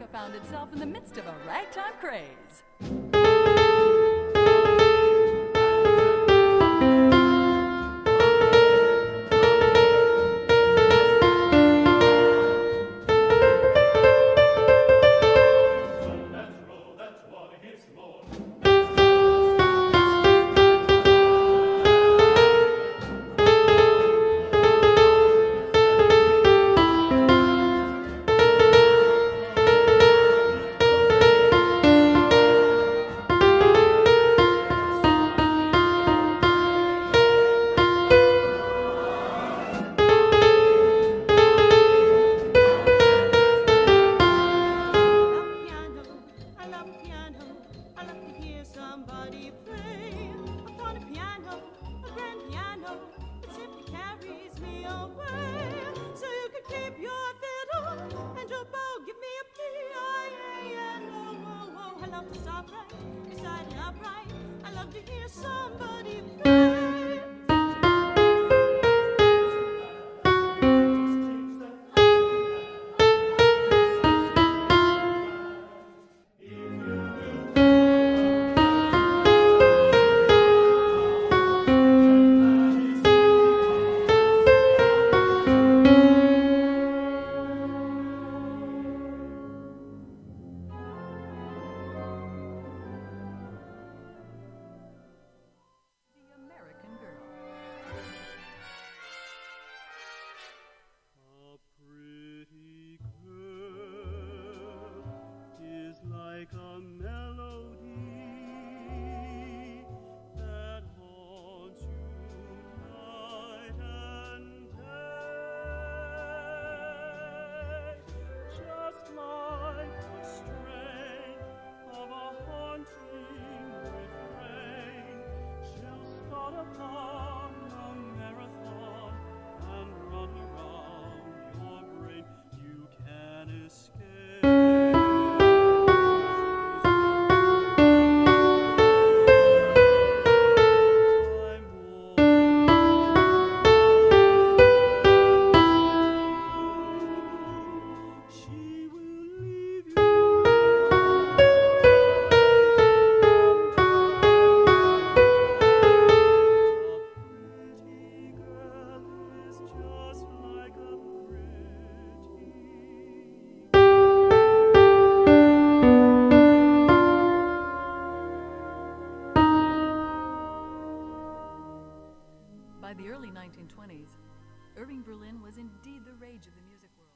America found itself in the midst of a ragtime craze. By the early 1920s, Irving Berlin was indeed the rage of the music world.